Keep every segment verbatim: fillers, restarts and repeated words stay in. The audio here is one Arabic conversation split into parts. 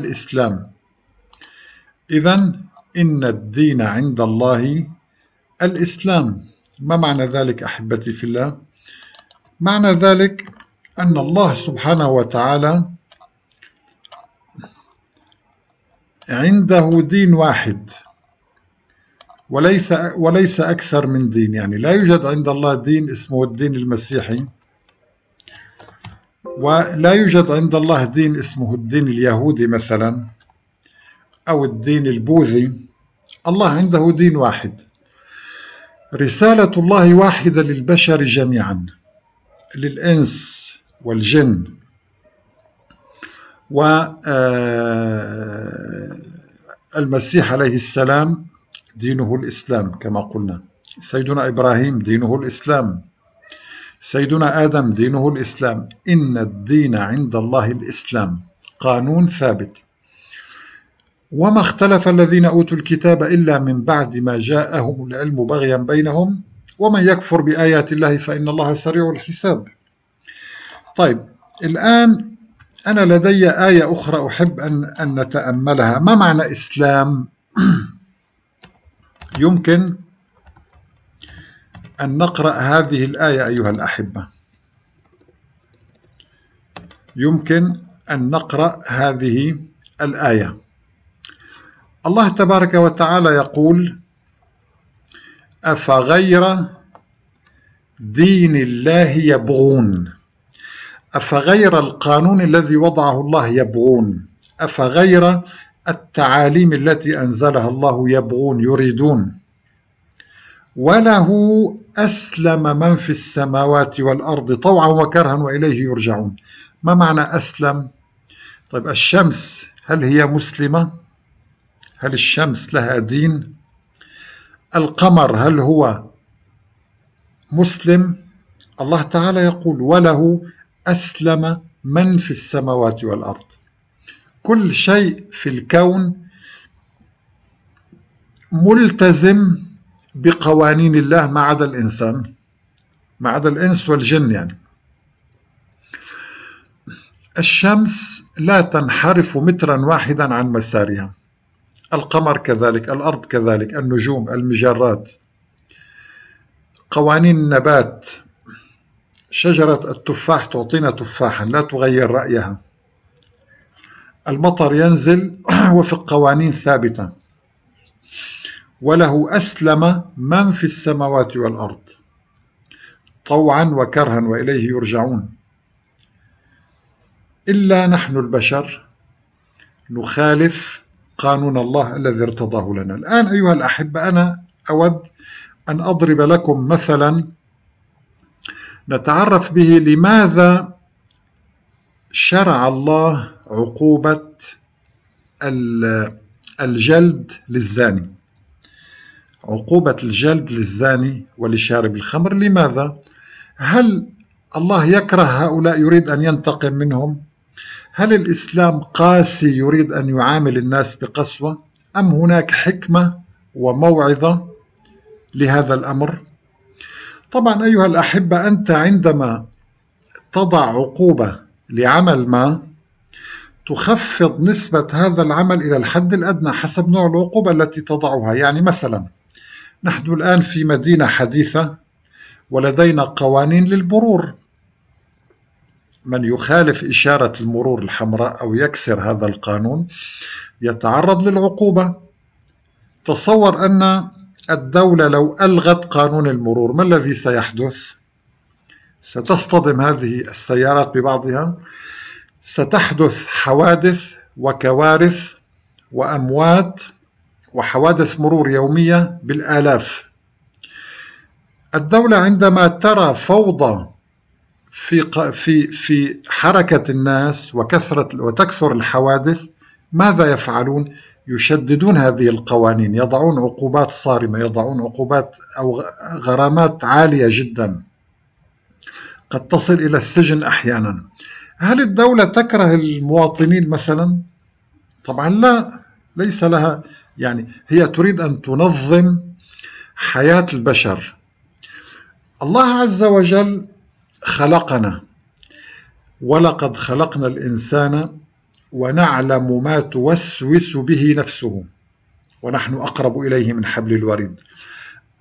الإسلام. إذن إن الدين عند الله الإسلام. ما معنى ذلك أحبتي في الله؟ معنى ذلك أن الله سبحانه وتعالى عنده دين واحد وليس وليس أكثر من دين، يعني لا يوجد عند الله دين اسمه الدين المسيحي، ولا يوجد عند الله دين اسمه الدين اليهودي مثلا أو الدين البوذي. الله عنده دين واحد. رسالة الله واحدة للبشر جميعا، للإنس والجن، والمسيح عليه السلام دينه الإسلام كما قلنا، سيدنا إبراهيم دينه الإسلام، سيدنا آدم دينه الإسلام. إن الدين عند الله الإسلام، قانون ثابت. وما اختلف الذين أوتوا الكتاب إلا من بعد ما جاءهم العلم بغيا بينهم ومن يكفر بآيات الله فإن الله سريع الحساب. طيب، الآن أنا لدي آية أخرى أحب أن, أن نتأملها. ما معنى إسلام؟ يمكن أن نقرأ هذه الآية أيها الأحبة، يمكن أن نقرأ هذه الآية. الله تبارك وتعالى يقول: أفغير دين الله يبغون، أفغير القانون الذي وضعه الله يبغون، أفغير التعاليم التي أنزلها الله يبغون يريدون، وله أسلم من في السماوات والأرض طوعا وكرها وإليه يرجعون. ما معنى أسلم؟ طيب، الشمس هل هي مسلمة؟ هل الشمس لها دين؟ القمر هل هو مسلم؟ الله تعالى يقول: وله أسلم من في السماوات والأرض. كل شيء في الكون ملتزم بقوانين الله ما عدا الإنسان، ما عدا الإنس والجن. يعني الشمس لا تنحرف مترا واحدا عن مسارها، القمر كذلك، الأرض كذلك، النجوم، المجرات، قوانين النبات. شجرة التفاح تعطينا تفاحا لا تغير رأيها، المطر ينزل وفق قوانين ثابتة. وله أسلم من في السماوات والأرض طوعا وكرها وإليه يرجعون. إلا نحن البشر نخالف قانون الله الذي ارتضاه لنا. الآن أيها الأحبة، أنا أود أن أضرب لكم مثلا نتعرف به لماذا شرع الله عقوبة الجلد للزاني، عقوبة الجلد للزاني ولشارب الخمر. لماذا؟ هل الله يكره هؤلاء يريد أن ينتقم منهم؟ هل الإسلام قاسي يريد أن يعامل الناس بقسوة؟ أم هناك حكمة وموعظة لهذا الأمر؟ طبعا أيها الأحبة، أنت عندما تضع عقوبة لعمل ما تخفض نسبة هذا العمل إلى الحد الأدنى حسب نوع العقوبة التي تضعها. يعني مثلا نحن الآن في مدينة حديثة ولدينا قوانين للمرور، من يخالف إشارة المرور الحمراء أو يكسر هذا القانون يتعرض للعقوبة. تصور أن الدولة لو ألغت قانون المرور، ما الذي سيحدث؟ ستصطدم هذه السيارات ببعضها، ستحدث حوادث وكوارث وأموات وحوادث مرور يومية بالآلاف. الدولة عندما ترى فوضى في في في حركة الناس وكثرة وتكثر الحوادث، ماذا يفعلون؟ يشددون هذه القوانين، يضعون عقوبات صارمة، يضعون عقوبات أو غرامات عالية جدا قد تصل إلى السجن أحيانا. هل الدولة تكره المواطنين مثلا؟ طبعا لا، ليس لها، يعني هي تريد أن تنظم حياة البشر. الله عز وجل خلقنا، ولقد خلقنا الإنسان ونعلم ما توسوس به نفسه ونحن أقرب إليه من حبل الوريد.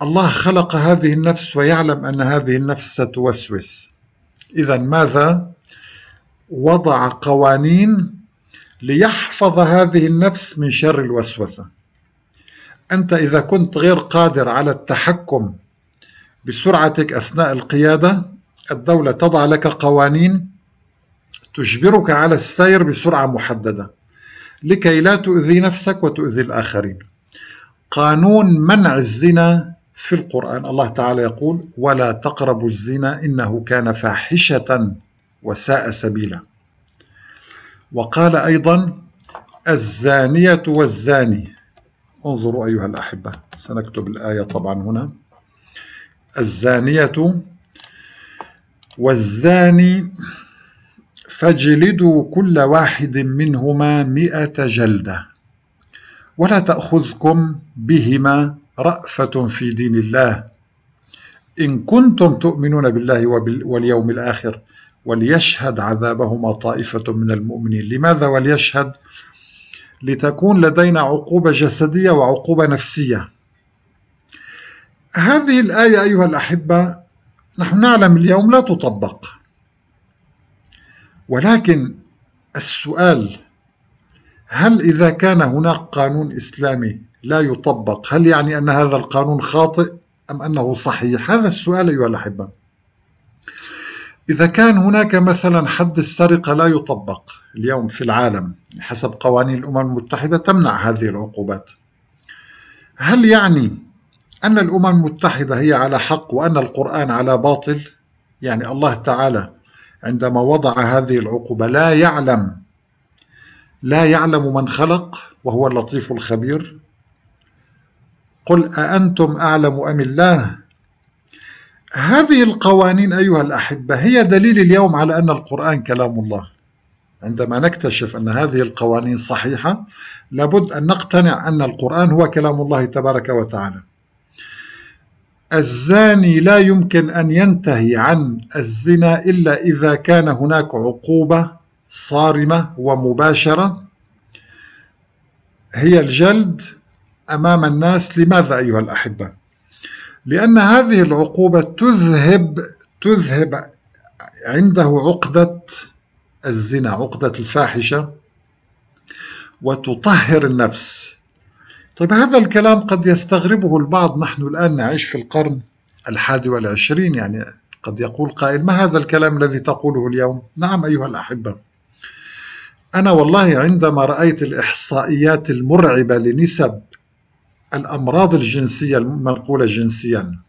الله خلق هذه النفس ويعلم أن هذه النفس ستوسوس. إذا ماذا؟ وضع قوانين ليحفظ هذه النفس من شر الوسوسة. أنت إذا كنت غير قادر على التحكم بسرعتك أثناء القيادة، الدولة تضع لك قوانين تجبرك على السير بسرعة محددة لكي لا تؤذي نفسك وتؤذي الآخرين. قانون منع الزنا في القرآن، الله تعالى يقول: ولا تقربوا الزنا إنه كان فاحشة وساء سبيلا. وقال أيضا: الزانية والزاني. انظروا أيها الأحبة، سنكتب الآية طبعا هنا: الزانية والزاني فاجلدوا كل واحد منهما مئة جلدة ولا تأخذكم بهما رأفة في دين الله إن كنتم تؤمنون بالله واليوم الآخر وليشهد عذابهما طائفة من المؤمنين. لماذا وليشهد؟ لتكون لدينا عقوبة جسدية وعقوبة نفسية. هذه الآية أيها الأحبة نحن نعلم اليوم لا تطبق، ولكن السؤال: هل إذا كان هناك قانون إسلامي لا يطبق، هل يعني أن هذا القانون خاطئ أم أنه صحيح؟ هذا السؤال أيها الأحبة. إذا كان هناك مثلا حد السرقة لا يطبق اليوم في العالم حسب قوانين الأمم المتحدة تمنع هذه العقوبات، هل يعني أن الأمم المتحدة هي على حق وأن القرآن على باطل؟ يعني الله تعالى عندما وضع هذه العقوبة لا يعلم لا يعلم من خلق وهو اللطيف الخبير. قل أأنتم أعلم أم الله. هذه القوانين أيها الأحبة هي دليل اليوم على أن القرآن كلام الله. عندما نكتشف أن هذه القوانين صحيحة لابد أن نقتنع أن القرآن هو كلام الله تبارك وتعالى. الزاني لا يمكن أن ينتهي عن الزنا إلا إذا كان هناك عقوبة صارمة ومباشرة هي الجلد أمام الناس. لماذا أيها الأحبة؟ لأن هذه العقوبة تذهب تذهب عنده عقدة الزنا، عقدة الفاحشة، وتطهر النفس. طيب هذا الكلام قد يستغربه البعض، نحن الآن نعيش في القرن الحادي والعشرين، يعني قد يقول قائل: ما هذا الكلام الذي تقوله اليوم؟ نعم أيها الأحبة، أنا والله عندما رأيت الإحصائيات المرعبة لنسب الأمراض الجنسية المنقولة جنسيا،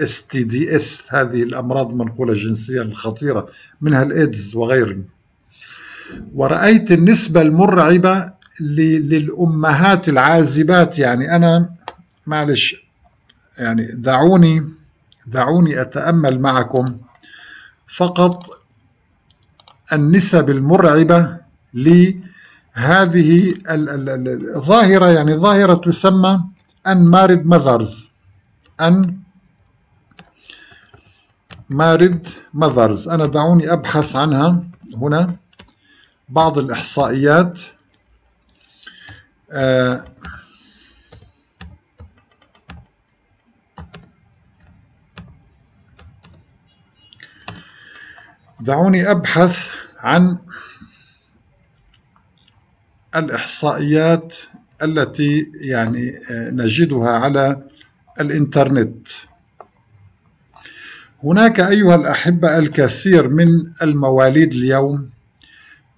إس تي دي إس، هذه الأمراض المنقولة جنسيا الخطيرة منها الإيدز وغيره، ورأيت النسبة المرعبة للأمهات العازبات. يعني أنا معلش يعني دعوني دعوني أتأمل معكم فقط النسب المرعبة لهذه الظاهرة، يعني ظاهرة تسمى unmarried mothers unmarried mothers. أنا دعوني أبحث عنها هنا بعض الإحصائيات. آه دعوني أبحث عن الإحصائيات التي يعني آه نجدها على الإنترنت. هناك أيها الأحبة الكثير من المواليد اليوم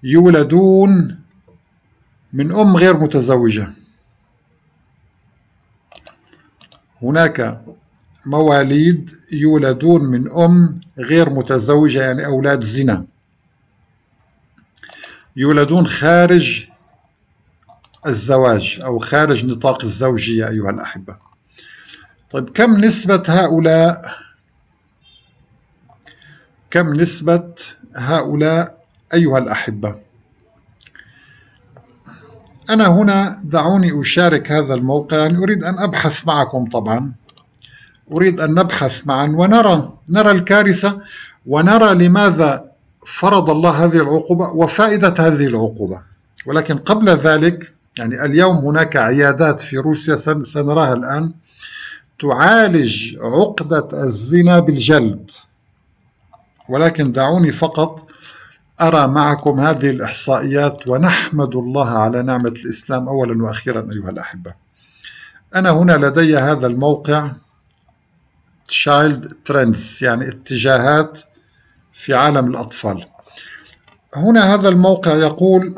يولدون من أم غير متزوجة. هناك مواليد يولدون من أم غير متزوجة، يعني أولاد زنا يولدون خارج الزواج أو خارج نطاق الزوجية أيها الأحبة. طيب كم نسبة هؤلاء كم نسبة هؤلاء أيها الأحبة؟ أنا هنا دعوني أشارك هذا الموقع، يعني أريد أن أبحث معكم، طبعا أريد أن نبحث معا ونرى نرى الكارثة ونرى لماذا فرض الله هذه العقوبة وفائدة هذه العقوبة. ولكن قبل ذلك يعني اليوم هناك عيادات في روسيا سنراها الآن تعالج عقدة الزنا بالجلد. ولكن دعوني فقط أرى معكم هذه الإحصائيات، ونحمد الله على نعمة الإسلام أولا وأخيرا أيها الأحبة. أنا هنا لدي هذا الموقع Child Trends، يعني اتجاهات في عالم الأطفال. هنا هذا الموقع يقول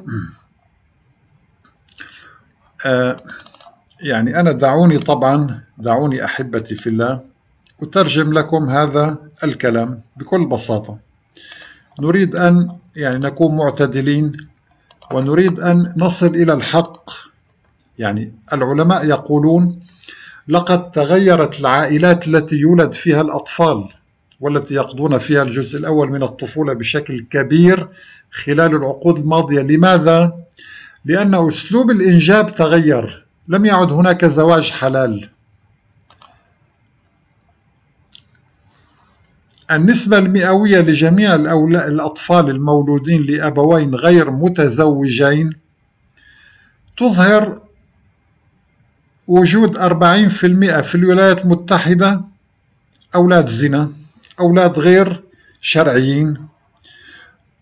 آه يعني أنا دعوني طبعا دعوني أحبتي في الله أترجم لكم هذا الكلام بكل بساطة. نريد أن يعني نكون معتدلين ونريد أن نصل إلى الحق. يعني العلماء يقولون لقد تغيرت العائلات التي يولد فيها الأطفال والتي يقضون فيها الجزء الأول من الطفولة بشكل كبير خلال العقود الماضية. لماذا؟ لأن أسلوب الإنجاب تغير، لم يعد هناك زواج حلال. النسبة المئوية لجميع الأطفال المولودين لأبوين غير متزوجين تظهر وجود أربعين بالمئة في الولايات المتحدة أولاد زنا، أولاد غير شرعيين،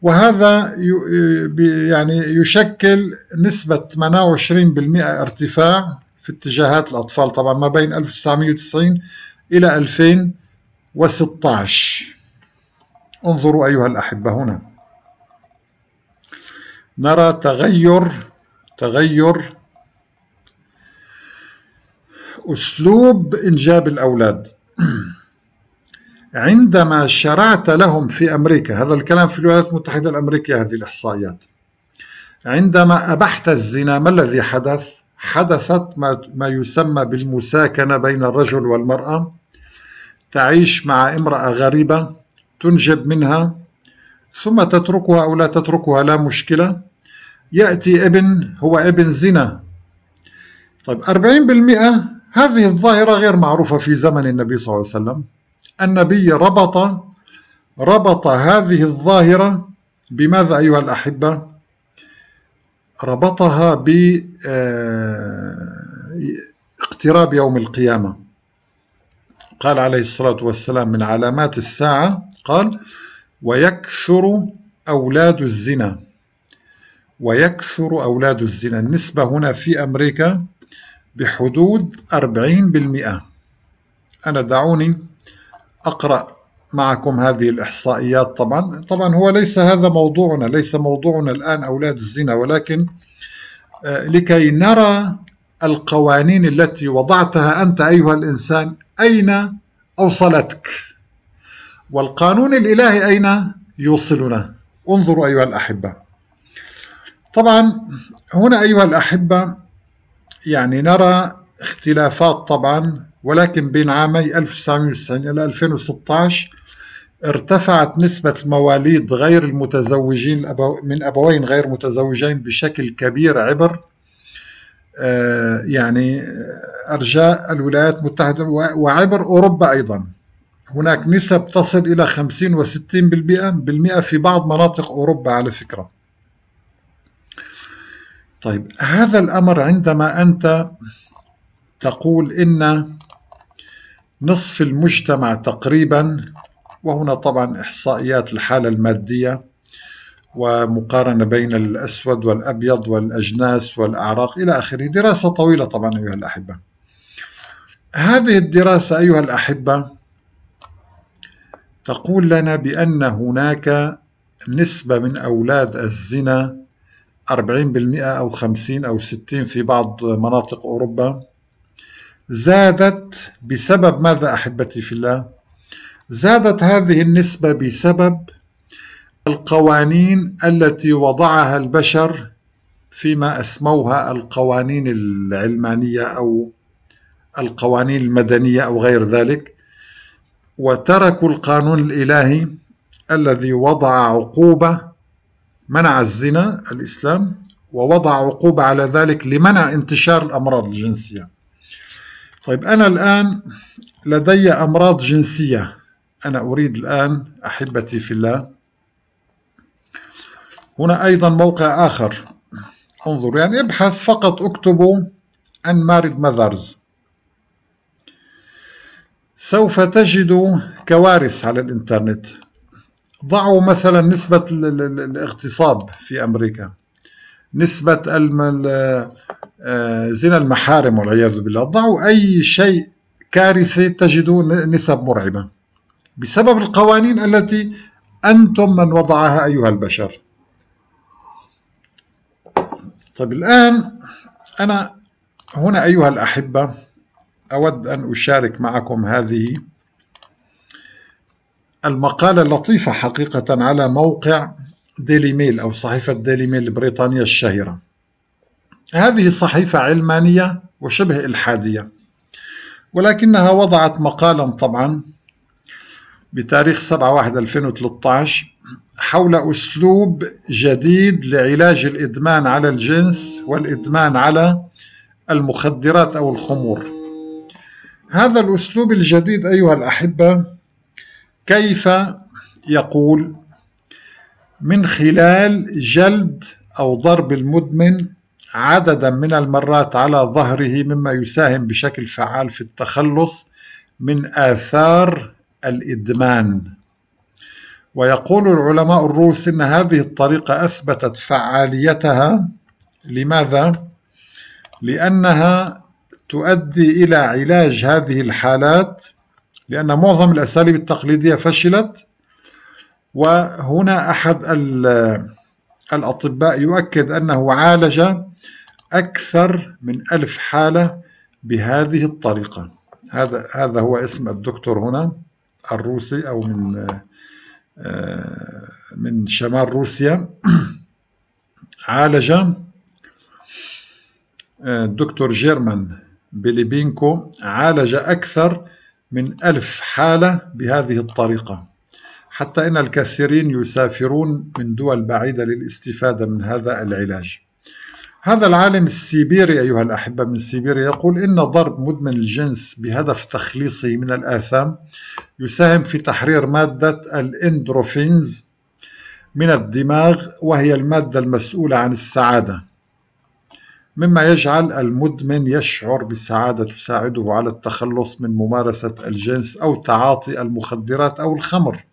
وهذا يعني يشكل نسبة ثمانية وعشرين بالمئة ارتفاع في اتجاهات الأطفال طبعا ما بين ألف وتسعمئة وتسعين إلى ألفين وستة عشر. انظروا أيها الأحبة، هنا نرى تغير تغير أسلوب إنجاب الأولاد. عندما شرعت لهم في أمريكا، هذا الكلام في الولايات المتحدة الأمريكية هذه الإحصائيات، عندما أبحت الزنا ما الذي حدث؟ حدثت ما يسمى بالمساكنة بين الرجل والمرأة. تعيش مع امرأة غريبة، تنجب منها، ثم تتركها أو لا تتركها لا مشكلة، يأتي ابن هو ابن زنا. طيب أربعين بالمئة، هذه الظاهرة غير معروفة في زمن النبي صلى الله عليه وسلم. النبي ربط ربط هذه الظاهرة بماذا أيها الأحبة؟ ربطها باقتراب يوم القيامة. قال عليه الصلاة والسلام من علامات الساعة، قال ويكثر أولاد الزنا ويكثر أولاد الزنا. النسبة هنا في أمريكا بحدود أربعين بالمئة. أنا دعوني أقرأ معكم هذه الإحصائيات. طبعا طبعا هو ليس هذا موضوعنا، ليس موضوعنا الآن أولاد الزنا، ولكن لكي نرى القوانين التي وضعتها أنت أيها الإنسان أين أوصلتك، والقانون الإلهي أين يوصلنا. انظروا أيها الأحبة. طبعا هنا أيها الأحبة يعني نرى اختلافات طبعا، ولكن بين عامي ألف وتسعمئة وتسعين إلى ألفين وستة عشر ارتفعت نسبة المواليد غير المتزوجين من أبوين غير متزوجين بشكل كبير عبر يعني أرجاء الولايات المتحدة وعبر أوروبا أيضا. هناك نسب تصل إلى خمسين وستين بالمئة في بعض مناطق أوروبا على فكرة. طيب هذا الأمر عندما أنت تقول إن نصف المجتمع تقريبا، وهنا طبعا إحصائيات الحالة المادية ومقارنة بين الأسود والأبيض والأجناس والأعراق إلى آخره، دراسة طويلة طبعا أيها الأحبة. هذه الدراسة أيها الأحبة تقول لنا بأن هناك نسبة من أولاد الزنا أربعين بالمئة أو خمسين أو ستين في بعض مناطق أوروبا زادت بسبب ماذا أحبتي في الله؟ زادت هذه النسبة بسبب القوانين التي وضعها البشر فيما أسموها القوانين العلمانية أو القوانين المدنية أو غير ذلك، وتركوا القانون الإلهي الذي وضع عقوبة، منع الزنا الإسلام ووضع عقوبة على ذلك لمنع انتشار الأمراض الجنسية. طيب أنا الآن لدي أمراض جنسية، أنا أريد الآن أحبتي في الله. هنا أيضا موقع آخر انظر، يعني ابحث فقط، اكتبوا unmarried mothers، سوف تجدوا كوارث على الإنترنت. ضعوا مثلا نسبة الاغتصاب في أمريكا، نسبة زنا المحارم والعياذ بالله، ضعوا أي شيء كارثي تجدوا نسب مرعبة بسبب القوانين التي أنتم من وضعها أيها البشر. طيب الآن أنا هنا أيها الأحبة أود أن أشارك معكم هذه المقالة اللطيفة حقيقة على موقع ديلي ميل أو صحيفة ديلي ميل البريطانية الشهيرة. هذه صحيفة علمانية وشبه إلحادية، ولكنها وضعت مقالا طبعا بتاريخ سبعة واحد ألفين وثلاثة عشر حول أسلوب جديد لعلاج الإدمان على الجنس والإدمان على المخدرات أو الخمور. هذا الأسلوب الجديد أيها الأحبة كيف يقول؟ من خلال جلد أو ضرب المدمن عددا من المرات على ظهره، مما يساهم بشكل فعال في التخلص من آثار الإدمان. ويقول العلماء الروس إن هذه الطريقة أثبتت فعاليتها. لماذا؟ لأنها تؤدي إلى علاج هذه الحالات، لأن معظم الأساليب التقليدية فشلت. وهنا أحد الأطباء يؤكد أنه عالج أكثر من ألف حالة بهذه الطريقة. هذا هذا هو اسم الدكتور هنا، الروسي أو من من شمال روسيا. عالج الدكتور جيرمان بيليبينكو، عالج أكثر من ألف حالة بهذه الطريقة، حتى إن الكثيرين يسافرون من دول بعيدة للاستفادة من هذا العلاج. هذا العالم السيبيري أيها الأحبة من سيبيريا يقول إن ضرب مدمن الجنس بهدف تخليصه من الآثام يساهم في تحرير مادة الإندروفينز من الدماغ، وهي المادة المسؤولة عن السعادة، مما يجعل المدمن يشعر بسعادة تساعده على التخلص من ممارسة الجنس أو تعاطي المخدرات أو الخمر.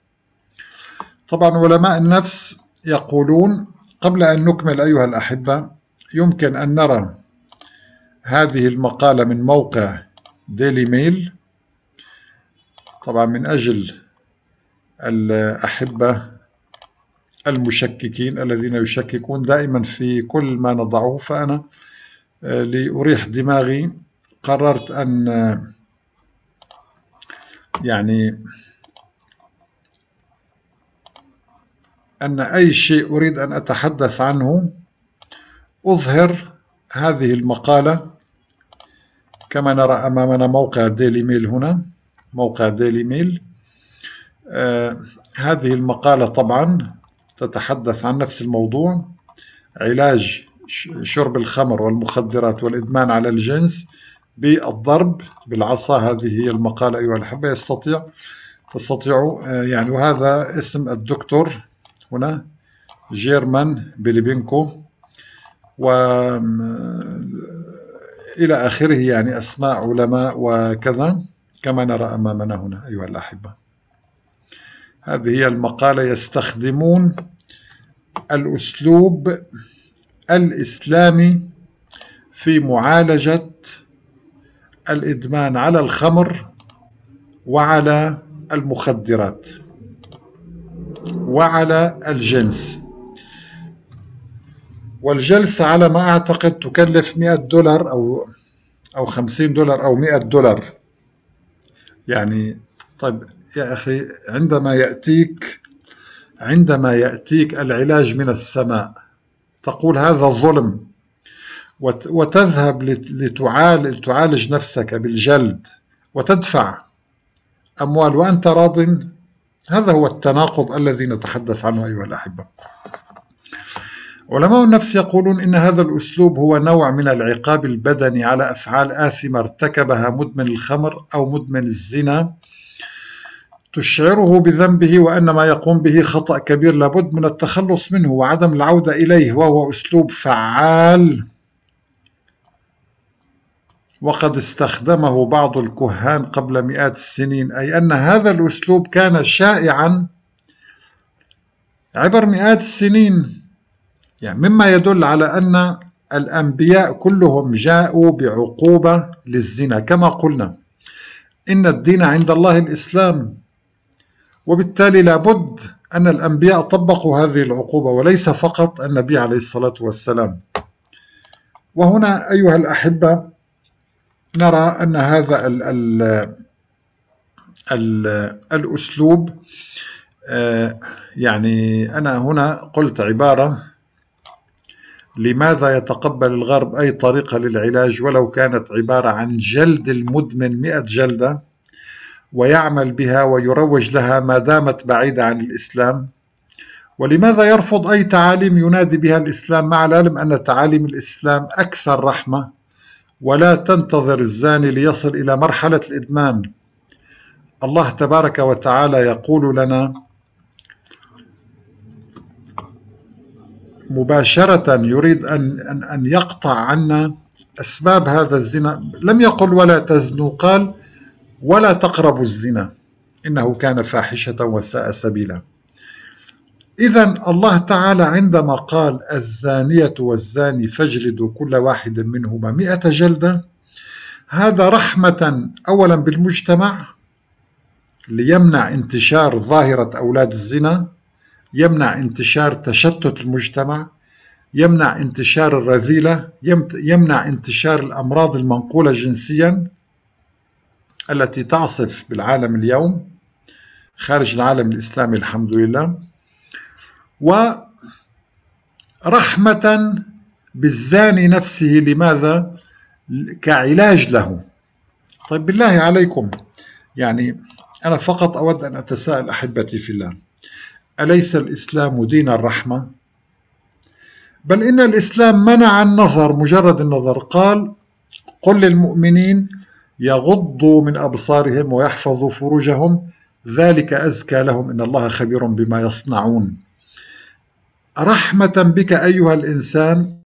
طبعا علماء النفس يقولون، قبل أن نكمل أيها الأحبة يمكن أن نرى هذه المقالة من موقع ديلي ميل طبعا من أجل الأحبة المشككين الذين يشككون دائما في كل ما نضعه. فأنا لأريح دماغي قررت أن يعني أن أي شيء أريد أن أتحدث عنه أظهر هذه المقالة. كما نرى أمامنا موقع ديلي ميل، هنا موقع ديلي ميل. آه هذه المقالة طبعا تتحدث عن نفس الموضوع، علاج شرب الخمر والمخدرات والإدمان على الجنس بالضرب بالعصا. هذه هي المقالة أيها الأحبة، يستطيع تستطيع يعني. وهذا اسم الدكتور هنا جيرمان بيليبينكو وإلى آخره، يعني أسماء علماء وكذا كما نرى أمامنا هنا أيها الأحبة. هذه هي المقالة، يستخدمون الأسلوب الإسلامي في معالجة الإدمان على الخمر وعلى المخدرات وعلى الجنس. والجلسة على ما أعتقد تكلف مئة دولار أو أو خمسين دولار أو مئة دولار يعني. طيب يا أخي، عندما يأتيك عندما يأتيك العلاج من السماء تقول هذا الظلم، وتذهب لتعالج نفسك بالجلد وتدفع أموال وأنت راض. هذا هو التناقض الذي نتحدث عنه أيها الأحبة. علماء النفس يقولون إن هذا الأسلوب هو نوع من العقاب البدني على أفعال آثمة ارتكبها مدمن الخمر أو مدمن الزنا تشعره بذنبه وأن ما يقوم به خطأ كبير لابد من التخلص منه وعدم العودة إليه، وهو أسلوب فعال وقد استخدمه بعض الكهان قبل مئات السنين، أي أن هذا الأسلوب كان شائعا عبر مئات السنين، يعني مما يدل على أن الأنبياء كلهم جاءوا بعقوبة للزنا، كما قلنا إن الدين عند الله الإسلام، وبالتالي لابد أن الأنبياء طبقوا هذه العقوبة وليس فقط النبي عليه الصلاة والسلام. وهنا أيها الأحبة نرى أن هذا ال ال ال الأسلوب، يعني أنا هنا قلت عبارة لماذا يتقبل الغرب أي طريقة للعلاج ولو كانت عبارة عن جلد المدمن مئة جلدة ويعمل بها ويروج لها ما دامت بعيدة عن الإسلام، ولماذا يرفض أي تعاليم ينادي بها الإسلام مع العلم أن تعاليم الإسلام أكثر رحمة ولا تنتظر الزاني ليصل إلى مرحلة الإدمان. الله تبارك وتعالى يقول لنا مباشرة، يريد أن, أن, أن يقطع عنا أسباب هذا الزنا، لم يقل ولا تزنوا، قال ولا تقربوا الزنا إنه كان فاحشة وساء سبيلا. إذن الله تعالى عندما قال الزانية والزاني فاجلدوا كل واحد منهما مئة جلدة، هذا رحمة أولا بالمجتمع ليمنع انتشار ظاهرة أولاد الزنا، يمنع انتشار تشتت المجتمع، يمنع انتشار الرذيلة، يمنع انتشار الأمراض المنقولة جنسيا التي تعصف بالعالم اليوم خارج العالم الإسلامي الحمد لله، ورحمة بالزاني نفسه. لماذا؟ كعلاج له. طيب بالله عليكم، يعني أنا فقط أود أن أتساءل أحبتي في الله، أليس الإسلام دين الرحمة؟ بل إن الإسلام منع النظر، مجرد النظر، قال قل للمؤمنين يغضوا من أبصارهم ويحفظوا فروجهم ذلك أزكى لهم إن الله خبير بما يصنعون. رحمة بك أيها الإنسان.